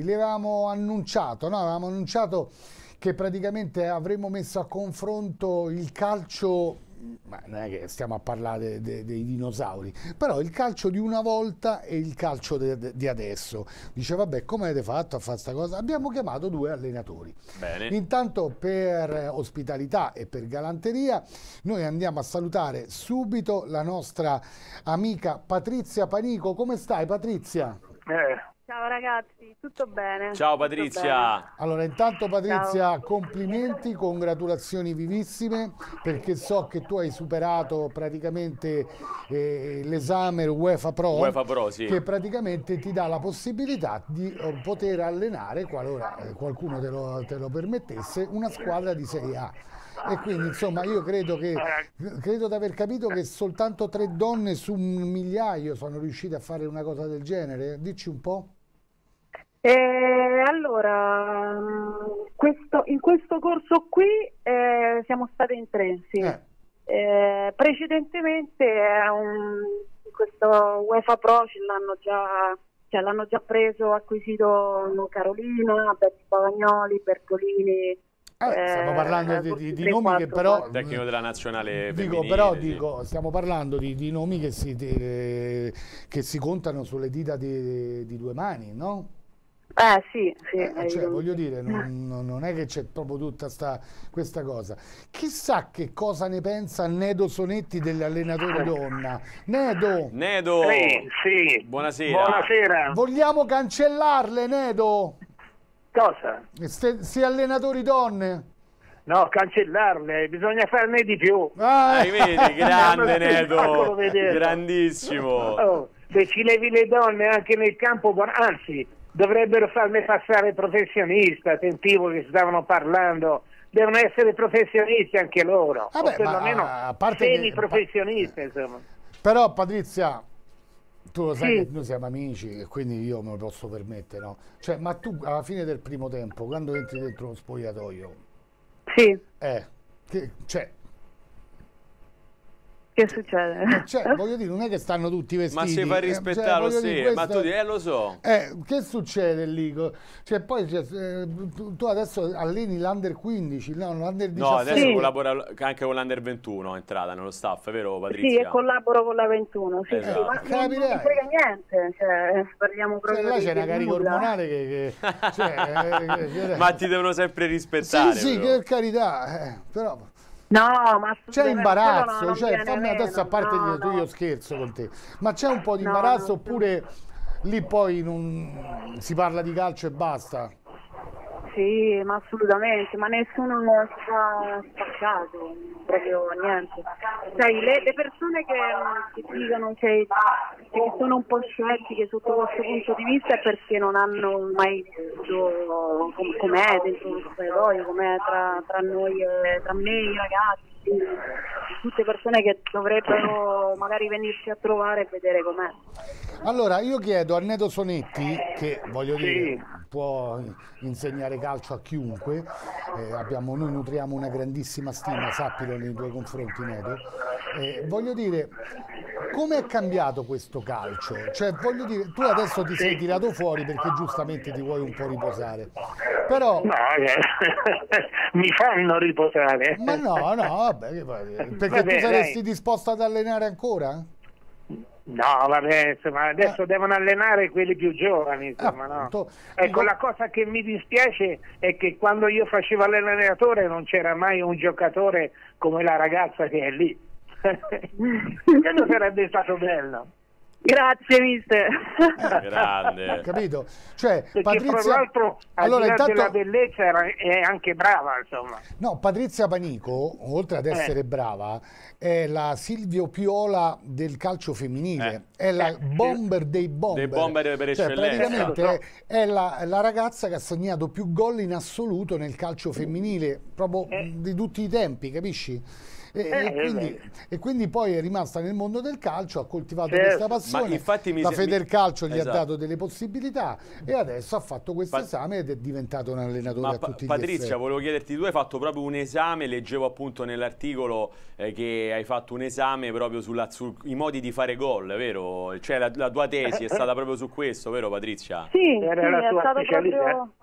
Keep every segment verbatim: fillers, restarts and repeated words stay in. L'avevamo annunciato, no? Avevamo annunciato che praticamente avremmo messo a confronto il calcio, ma non è che stiamo a parlare de, de, dei dinosauri, però il calcio di una volta e il calcio di adesso. Dice, vabbè, come avete fatto a fare questa cosa? Abbiamo chiamato due allenatori. Bene. Intanto, per ospitalità e per galanteria, noi andiamo a salutare subito la nostra amica Patrizia Panico. Come stai, Patrizia? Eh. Ciao ragazzi, tutto bene? Ciao Patrizia! Bene. Allora, intanto Patrizia, ciao. Complimenti, congratulazioni vivissime, perché so che tu hai superato praticamente eh, l'esame UEFA Pro, UEFA Pro sì. Che praticamente ti dà la possibilità di poter allenare, qualora qualcuno te lo, te lo permettesse, una squadra di Serie A. E quindi insomma io credo che credo di aver capito che soltanto tre donne su un migliaio sono riuscite a fare una cosa del genere. Dici un po'. Eh, allora questo, in questo corso qui eh, siamo state in tre, sì. eh. Eh, precedentemente eh, un, questo UEFA Pro ce l'hanno già cioè, l'hanno già preso, acquisito Carolina, Betto Pagnoli, Bertolini. Eh, stiamo parlando eh, di, di, di nomi che però tecnico della nazionale dico, però sì. dico, stiamo parlando di, di nomi che si, di, eh, che si contano sulle dita di, di due mani, no? Eh sì, sì eh, cioè, voglio dire, non, non è che c'è proprio tutta sta, questa cosa. Chissà che cosa ne pensa Nedo Sonetti dell'allenatore donna. Nedo, Nedo. Sì, sì. Buonasera. Buonasera. Vogliamo cancellarle, Nedo? Cosa? Se allenatori donne? No, cancellarle, bisogna farne di più. Ah, eh, vedi, grande Nedo, grandissimo. Oh, se ci levi le donne anche nel campo, anzi, dovrebbero farne passare professionista, sentivo che stavano parlando. Devono essere professionisti anche loro, ah, o beh, perlomeno ma, a parte semi-professionisti, che... insomma. Però, Patrizia... Tu lo sai sì. che noi siamo amici e quindi io me lo posso permettere, no? Cioè, ma tu alla fine del primo tempo, quando entri dentro lo spogliatoio, sì. eh, che, cioè, che succede? Cioè, voglio dire, non è che stanno tutti vestiti. Ma si fa rispettare, eh, cioè, sì, dire, questo, ma tu dici, eh, lo so. Eh, che succede lì? Cioè, poi cioè, tu adesso alleni l'Under quindici, no? l'Under diciassette. No, adesso sì. collabora anche con l'Under ventuno, è entrata nello staff, è vero Patrizia? Sì, e collaboro con la ventuno, sì, esatto. sì. Ma non mi frega niente, cioè, parliamo proprio cioè, di... Là c'è una carica ormonale che... che cioè, eh, ma ti devono sempre rispettare. Sì, sì, però. Che carità, eh, però... No, ma c'è imbarazzo, no, cioè, fammi adesso a parte no, tu, no. io scherzo con te, ma c'è un po' di no, imbarazzo oppure lì poi non si parla di calcio e basta? Sì, ma assolutamente, ma nessuno si fa spaccato, proprio niente. Sai, le, le persone che, che dicono che, che sono un po' scettiche sotto questo punto di vista è perché non hanno mai visto com'è dentro lo spogliatoio, com'è tra, tra noi, e, tra me e i ragazzi. Tutte persone che dovrebbero magari venirsi a trovare e vedere com'è. Allora io chiedo a Nedo Sonetti, che voglio dire può insegnare calcio a chiunque, eh, abbiamo, noi nutriamo una grandissima stima, sappilo, nei tuoi confronti Nedo, eh, voglio dire come è cambiato questo calcio, cioè voglio dire tu adesso ti sei tirato fuori perché giustamente ti vuoi un po' riposare, però no, eh, mi fanno riposare. Ma no, no. Vabbè, perché vabbè, tu saresti dai. disposto ad allenare ancora? No, vabbè, insomma, adesso eh. devono allenare quelli più giovani, insomma, ah, no? Ecco, la cosa che mi dispiace è che quando io facevo l'allenatore non c'era mai un giocatore come la ragazza che è lì. Quello sarebbe stato bello. Grazie, mister. Eh, grande. Capito? Cioè, Patrizia... Tra l'altro, allora, intanto... della bellezza è anche brava, insomma. No, Patrizia Panico, oltre ad essere eh. brava, è la Silvio Piola del calcio femminile. Eh. È la eh. bomber dei bomber. Dei bomber per cioè, eccellenza. Praticamente è, è la, la ragazza che ha segnato più gol in assoluto nel calcio femminile, proprio eh. di tutti i tempi, capisci? e, eh, e, quindi, eh, e quindi poi è rimasta nel mondo del calcio, ha coltivato certo. questa passione, ma infatti mi, la Federcalcio mi, gli esatto. ha dato delle possibilità e adesso ha fatto questo esame ed è diventato un allenatore ma a tutti Patrizia, gli effetti. Patrizia, volevo chiederti, tu hai fatto proprio un esame, leggevo appunto nell'articolo eh, che hai fatto un esame proprio sulla, sui modi di fare gol, vero? Cioè la, la tua tesi è stata proprio su questo, vero Patrizia? Sì, era sì, la tua specialità. Proprio...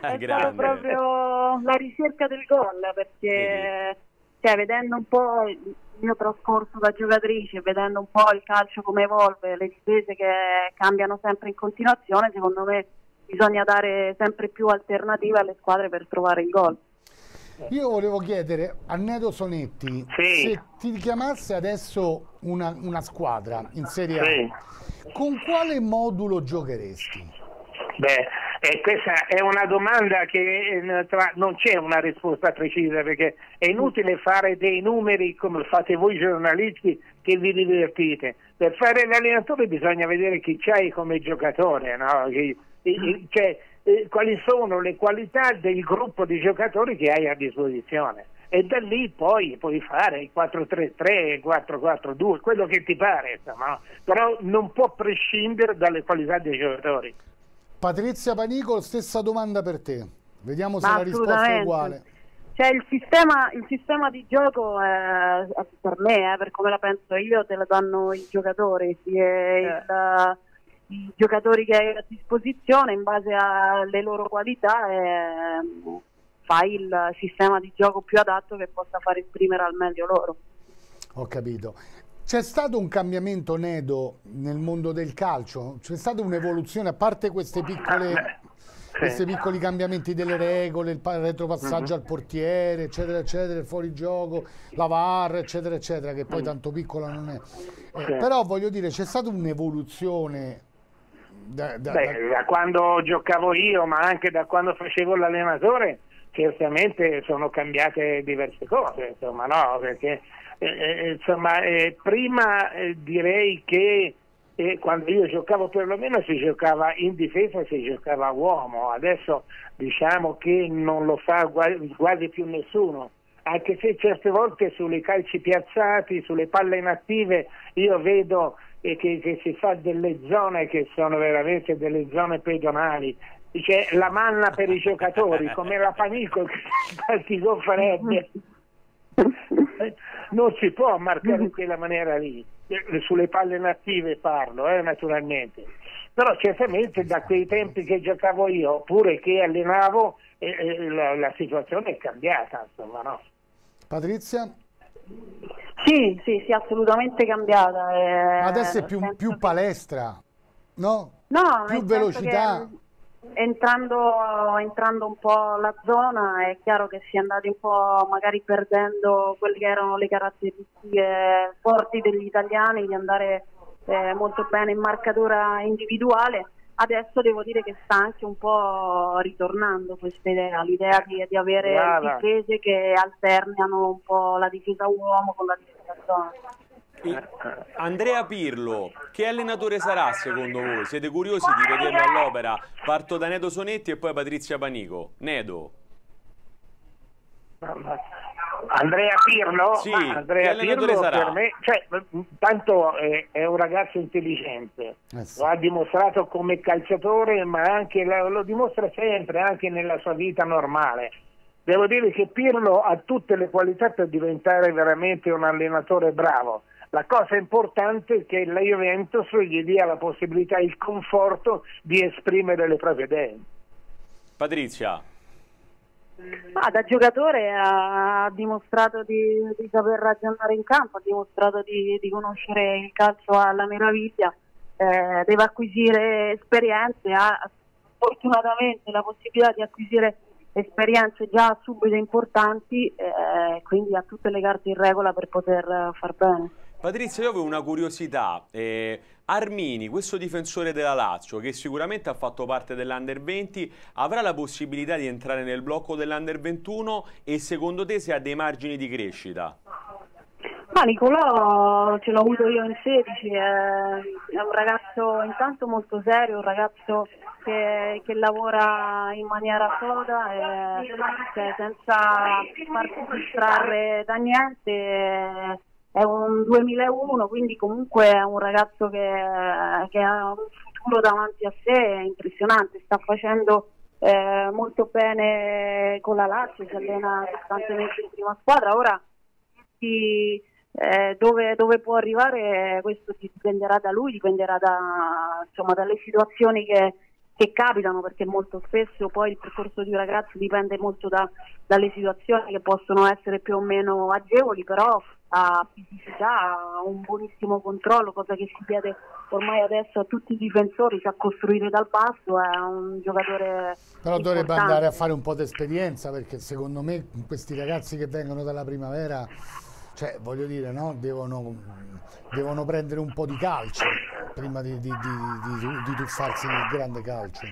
è stata proprio la ricerca del gol, perché cioè, vedendo un po' il mio trascorso da giocatrice, vedendo un po' il calcio come evolve, le difese che cambiano sempre in continuazione, secondo me bisogna dare sempre più alternative alle squadre per trovare il gol. Io volevo chiedere a Nedo Sonetti, sì. se ti chiamasse adesso una, una squadra in Serie A, sì. con quale modulo giocheresti? Beh, eh, questa è una domanda che eh, tra, non c'è una risposta precisa, perché è inutile fare dei numeri come fate voi giornalisti che vi divertite. Per fare l'allenatore bisogna vedere chi c'hai come giocatore, no? Che, e, cioè, eh, quali sono le qualità del gruppo di giocatori che hai a disposizione. E da lì poi puoi fare il quattro tre tre, il quattro quattro due, quello che ti pare, no? Però non può prescindere dalle qualità dei giocatori. Patrizia Panico, stessa domanda per te, vediamo se la risposta è uguale. Cioè, il, sistema, il sistema di gioco è, è per me, eh, per come la penso io, te la danno i giocatori, sì, eh. il, i giocatori che hai a disposizione in base alle loro qualità eh, fai il sistema di gioco più adatto che possa far esprimere al meglio loro. Ho capito. C'è stato un cambiamento, Nedo, nel mondo del calcio? C'è stata un'evoluzione, a parte queste piccole, sì. questi piccoli cambiamenti delle regole, il retropassaggio mm-hmm. al portiere, eccetera, eccetera, il fuorigioco, la V A R, eccetera, eccetera, che poi mm. tanto piccola non è. Eh, sì. Però voglio dire, c'è stata un'evoluzione... Da, da, Beh, da... da quando giocavo io, ma anche da quando facevo l'allenatore, certamente sono cambiate diverse cose, insomma, no? Perché... Eh, insomma, eh, prima eh, direi che eh, quando io giocavo perlomeno si giocava in difesa, si giocava uomo, adesso diciamo che non lo fa quasi, quasi più nessuno, anche se certe volte sulle calci piazzati, sulle palle inattive io vedo eh, che, che si fa delle zone che sono veramente delle zone pedonali. C'è la manna per i giocatori, come la Panico che si farebbe. Non si può marcare in quella maniera lì, sulle palle inattive parlo, eh, naturalmente, però certamente da quei tempi che giocavo io oppure che allenavo eh, eh, la, la situazione è cambiata, insomma, no? Patrizia? Sì, sì, sì, assolutamente cambiata. Eh, Adesso è più, più palestra, no? No, più velocità. Che... Entrando, entrando un po' la zona è chiaro che si è andati un po' magari perdendo quelle che erano le caratteristiche forti degli italiani di andare eh, molto bene in marcatura individuale. Adesso devo dire che sta anche un po' ritornando questa idea, l'idea di, di avere Brava. difese che alternano un po' la difesa uomo con la difesa zona. Andrea Pirlo, che allenatore sarà secondo voi? Siete curiosi di vederlo all'opera? Parto da Nedo Sonetti e poi Patrizia Panico. Nedo. Andrea Pirlo? Sì, Andrea Pirlo sarà? Per me, cioè, tanto è, è un ragazzo intelligente, eh sì. lo ha dimostrato come calciatore, ma anche lo dimostra sempre anche nella sua vita normale. Devo dire che Pirlo ha tutte le qualità per diventare veramente un allenatore bravo. La cosa importante è che la Juventus gli dia la possibilità, il conforto di esprimere le proprie idee. Patrizia? Ah, da giocatore ha dimostrato di, di saper ragionare in campo, ha dimostrato di, di conoscere il calcio alla meraviglia, eh, deve acquisire esperienze, ha fortunatamente la possibilità di acquisire esperienze già subito importanti, eh, quindi ha tutte le carte in regola per poter far bene. Patrizia, io avevo una curiosità, eh, Armini, questo difensore della Lazio che sicuramente ha fatto parte dell'Under venti, avrà la possibilità di entrare nel blocco dell'Under ventuno e secondo te se ha dei margini di crescita? Ma Nicolò ce l'ho avuto io in sedici, è un ragazzo intanto molto serio, un ragazzo che, che lavora in maniera soda, e, cioè, senza farsi distrarre da niente, è un duemilauno, quindi comunque è un ragazzo che, che ha un futuro davanti a sé, è impressionante, sta facendo eh, molto bene con la Lazio, si allena costantemente in prima squadra, ora si... Eh, dove, dove può arrivare questo dipenderà da lui, dipenderà da, insomma, dalle situazioni che, che capitano, perché molto spesso poi il percorso di un ragazzo dipende molto da, dalle situazioni che possono essere più o meno agevoli, però ha fisicità, ha un buonissimo controllo, cosa che si chiede ormai adesso a tutti i difensori, sa costruire dal basso, è un giocatore però importante. Dovrebbe andare a fare un po' di esperienza, perché secondo me questi ragazzi che vengono dalla primavera, cioè, voglio dire, no? Devono, devono prendere un po' di calcio prima di, di, di, di, di tuffarsi nel grande calcio.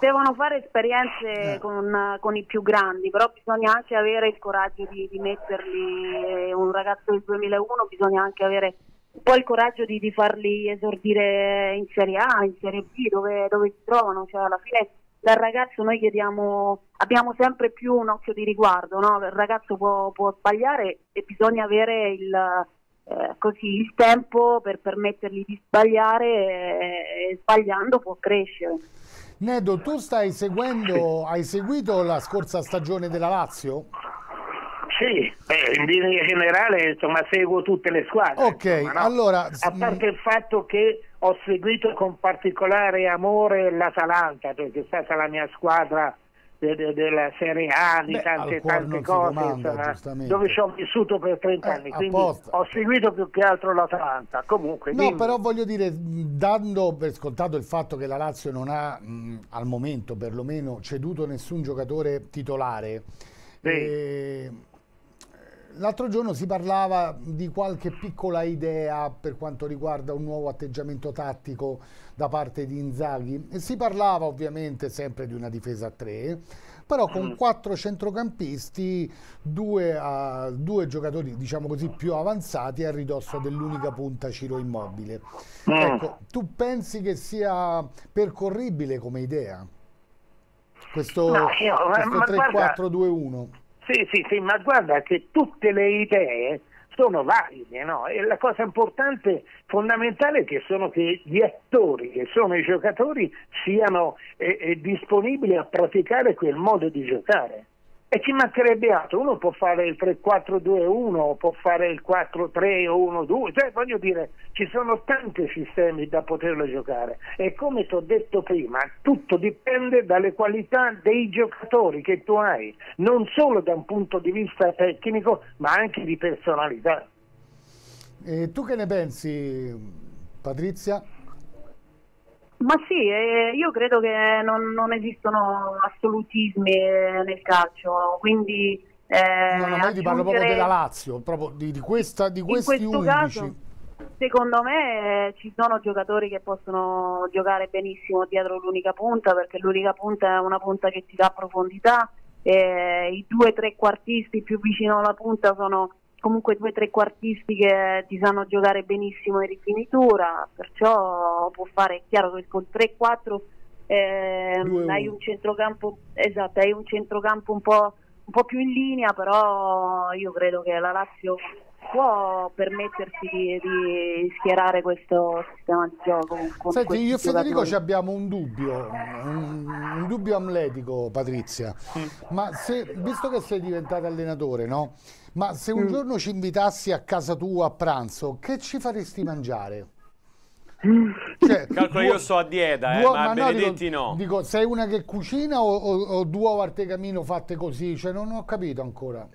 Devono fare esperienze eh. con, con i più grandi, però bisogna anche avere il coraggio di, di metterli. Un ragazzo del duemilauno, bisogna anche avere un po' il coraggio di, di farli esordire in Serie A, in Serie B, dove, dove si trovano. Cioè, alla fine dal ragazzo noi chiediamo, abbiamo sempre più un occhio di riguardo, no? Il ragazzo può, può sbagliare e bisogna avere il, eh, così, il tempo per permettergli di sbagliare e, e sbagliando può crescere. Nedo, tu stai seguendo, hai seguito la scorsa stagione della Lazio? Sì, eh, in linea generale, insomma, seguo tutte le squadre. Ok, insomma, no? Allora... A parte il fatto che ho seguito con particolare amore l'Atalanta, perché è stata la mia squadra de de della Serie A, di Beh, tante, tante cose, comanda, insomma, dove ci ho vissuto per trenta anni, eh, quindi apposta. Ho seguito più che altro l'Atalanta. Comunque, no, dimmi. Però voglio dire, dando per scontato il fatto che la Lazio non ha, mh, al momento perlomeno, ceduto nessun giocatore titolare, sì. e... L'altro giorno si parlava di qualche piccola idea per quanto riguarda un nuovo atteggiamento tattico da parte di Inzaghi. E si parlava ovviamente sempre di una difesa a tre, però con quattro centrocampisti, due, uh, due giocatori, diciamo così, più avanzati a ridosso dell'unica punta, Ciro Immobile. Ecco, tu pensi che sia percorribile come idea questo, no, questo tre quattro due uno? Sì, sì, sì, ma guarda che tutte le idee sono valide, no? E la cosa importante, fondamentale, è che sono che gli attori, che sono i giocatori, siano eh, eh, disponibili a praticare quel modo di giocare. E ci mancherebbe altro, uno può fare il tre quattro due uno, può fare il quattro tre uno due, cioè voglio dire, ci sono tanti sistemi da poterlo giocare e come ti ho detto prima, tutto dipende dalle qualità dei giocatori che tu hai, non solo da un punto di vista tecnico, ma anche di personalità. E tu che ne pensi, Patrizia? Ma sì, eh, io credo che non, non esistono assolutismi nel calcio, quindi... Eh, no, no, io ti parlo proprio della Lazio, proprio di, di, questa, di questi undici. In questo caso, secondo me, eh, ci sono giocatori che possono giocare benissimo dietro l'unica punta, perché l'unica punta è una punta che ti dà profondità, eh, i due trequartisti più vicino alla punta sono comunque due trequartisti che ti sanno giocare benissimo in rifinitura, perciò può fare, è chiaro che con tre quattro eh, hai un centrocampo, esatto, hai un centrocampo un po', un po' più in linea, però io credo che la Lazio può permettersi di, di schierare questo sistema di gioco. Senti, io e Federico ci abbiamo un dubbio, un, un dubbio amletico, Patrizia, mm. ma se, visto che sei diventata allenatore, no? Ma se un mm. giorno ci invitassi a casa tua a pranzo, che ci faresti mangiare? Cioè, calcolo, io sto a dieta, eh, ma, ma benedetti no, dico, no. Dico, sei una che cucina o, o, o due uova al tegamino fatte così? Cioè, non ho capito ancora.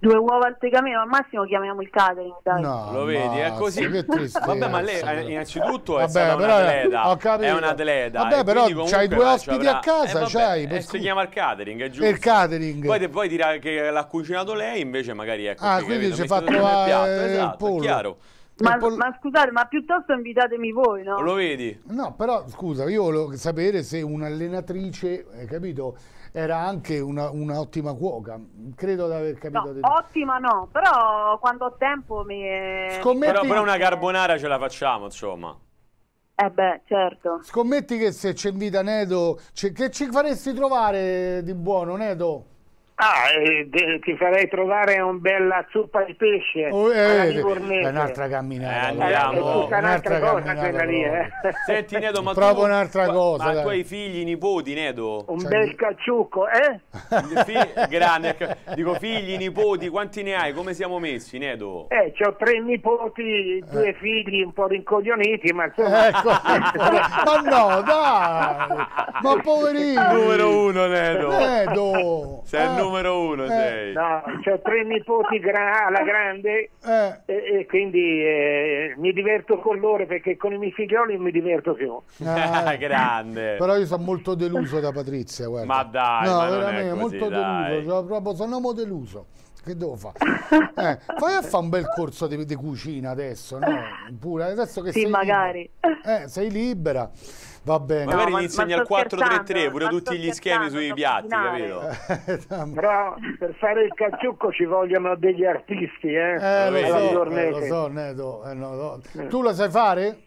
Due uova al tegamino, al massimo chiamiamo il catering, dai. No, lo vedi, è così. Che tristezza. Vabbè, ma lei innanzitutto è vabbè, però, un atleta, ho capito. È un atleta. Vabbè, però c'hai due ospiti avrà... a casa, eh, c'hai. Per... si chiama il catering, è giusto. Il catering. Poi, poi dirà che l'ha cucinato lei, invece magari ecco. Ah, quindi ci fa trovare il pollo. Chiaro. Ma, pol... ma scusate, ma piuttosto invitatemi voi, no? Lo vedi? No, però scusa, io volevo sapere se un'allenatrice, hai capito, era anche una, un'ottima cuoca, credo di aver capito. No, ottima no, però quando ho tempo mi... Scommetti... Però, però una carbonara ce la facciamo, insomma. Eh beh, certo. Scommetti che se c'è invita Nedo, che ci faresti trovare di buono, Nedo? Ah, eh, de, ti farei trovare un bella zuppa di pesce. Oh, eh, eh, un'altra camminata. Eh, andiamo. È un'altra cosa quella lì, eh. Senti Nedo, ma provo un'altra cosa. Ma dai. Tu hai figli, nipoti, Nedo? Un cioè, bel calciucco, eh? Fig grande. Dico figli, nipoti, quanti ne hai? Come siamo messi, Nedo? Eh, c'ho tre nipoti, due figli un po' rincoglioniti, ma insomma. Ecco. Ma no, dai. Ma poverino. Numero uno, Nedo. Nedo. Sei eh. numero uno, eh, sei. No, ho tre nipoti gra alla grande eh. e, e quindi eh, mi diverto con loro, perché con i miei figlioli mi diverto più. Ah, grande. Però io sono molto deluso da Patrizia, guarda. Ma dai, no, ma veramente, non è così, molto dai. deluso, cioè, proprio sono deluso. Che devo fare? Eh, fai a fare un bel corso di, di cucina adesso, no? Pure adesso che sì, sei magari. Libera. Eh, sei libera. Va bene. No, magari ma, insegna ma il quattro tre tre, pure tutti gli schemi sui piatti, capito? Però per fare il calciucco ci vogliono degli artisti, eh? Eh, lo, so, eh lo so, Nedo. Eh, no, no. Tu lo sai fare?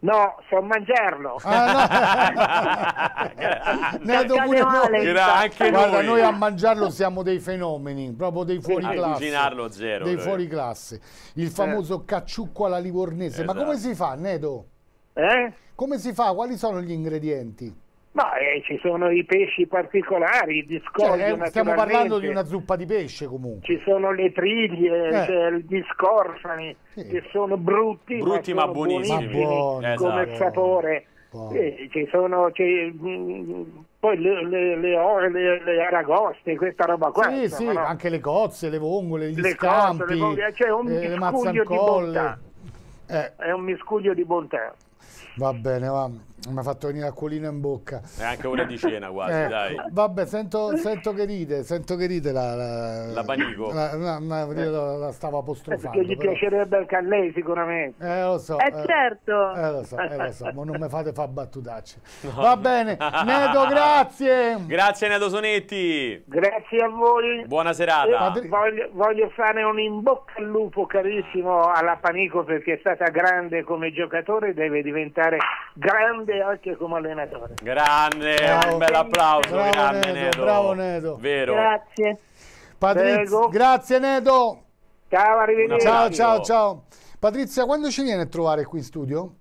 No, so mangiarlo. Ah, no. Nedo pure noi. Era anche Guarda, noi. noi a mangiarlo siamo dei fenomeni, proprio dei fuori classe. A cucinarlo zero. Dei fuori classe. Il famoso eh. cacciucco alla livornese. Esatto. Ma come si fa, Nedo? Eh? Come si fa? Quali sono gli ingredienti? Ma eh, ci sono i pesci particolari, di scoglio, cioè, stiamo parlando di una zuppa di pesce comunque. Ci sono le triglie, eh. cioè, gli scorzani, sì. che sono brutti, brutti ma, ma buonissimi, ma buoni, esatto. come sapore. Eh, ci sono ci, mh, poi le, le, le, le, le aragoste, questa roba qua. Sì, insomma, sì, no? Anche le cozze, le vongole, gli le scampi, cozze, le, vongole, cioè un eh, le mazzancolle. Eh. È un miscuglio di bontà. Va bene, va. Mi ha fatto venire acquolina in bocca. È anche ora di cena quasi, eh, dai. Vabbè, sento, sento che ride, sento che ride la... La, la Panico. La, la, la, la, la stavo apostrofando. Perché gli però. piacerebbe anche a lei sicuramente. Eh, lo so. Eh, eh certo. Eh, lo so, eh, lo so. Ma non mi fate fare battutacce. No. Va bene. Nedo, grazie. Grazie, Nedo Sonetti. Grazie a voi. Buona serata. Eh, voglio, voglio fare un in bocca al lupo carissimo alla Panico, perché è stata grande come giocatore, deve diventare grande anche come allenatore. Grande, bravo, un bel applauso. Bravo, grande, Nedo, Nedo. Bravo Nedo. Vero. Grazie. Patrizia, grazie Nedo. Ciao, arrivederci. Ciao, ciao, ciao. Patrizia, quando ci viene a trovare qui in studio?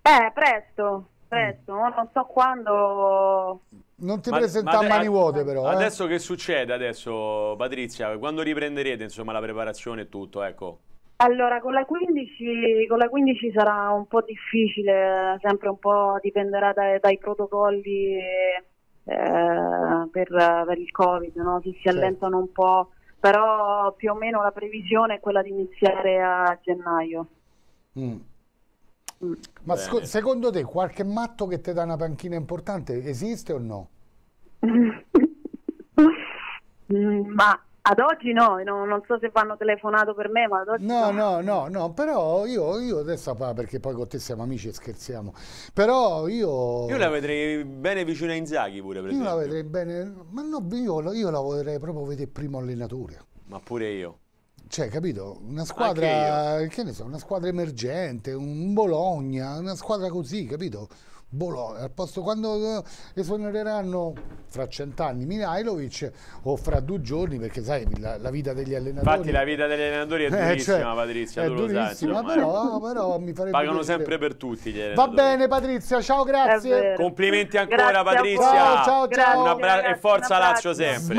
Eh, presto, presto, mm. non so quando. Non ti ma, presenta ma a mani vuote però. Adesso eh? Che succede adesso, Patrizia? Quando riprenderete, insomma, la preparazione e tutto, ecco. Allora, con la quindici, con la quindici sarà un po' difficile, sempre un po' dipenderà dai, dai protocolli eh, per, per il Covid, no? Se si allentano un po', però più o meno la previsione è quella di iniziare a gennaio. Mm. Mm. Ma sc secondo te qualche matto che ti dà una panchina importante esiste o no? Ma... Ad oggi no, no, non so se vanno telefonato per me, ma ad oggi no. No, no, no, no, però io, io adesso, perché poi con te siamo amici e scherziamo, però io... Io la vedrei bene vicino a Inzaghi pure, per esempio. Io la vedrei bene, ma no, io, io la vorrei proprio vedere primo allenatore. Ma pure io. Cioè, capito? Una squadra, che ne so, una squadra emergente, un Bologna, una squadra così, capito? Bologna, al posto quando esonereranno fra cent'anni Milajlovic o fra due giorni, perché sai la, la vita degli allenatori. Infatti la vita degli allenatori è durissima, eh, cioè, Patrizia, è tu durissima, lo sai, insomma, però, però mi farebbe pagano piacere. Sempre per tutti gli allenatori. Va bene Patrizia, ciao, grazie. Complimenti ancora grazie Patrizia. Ciao, ciao, ciao. Un abbraccio e forza Lazio sempre.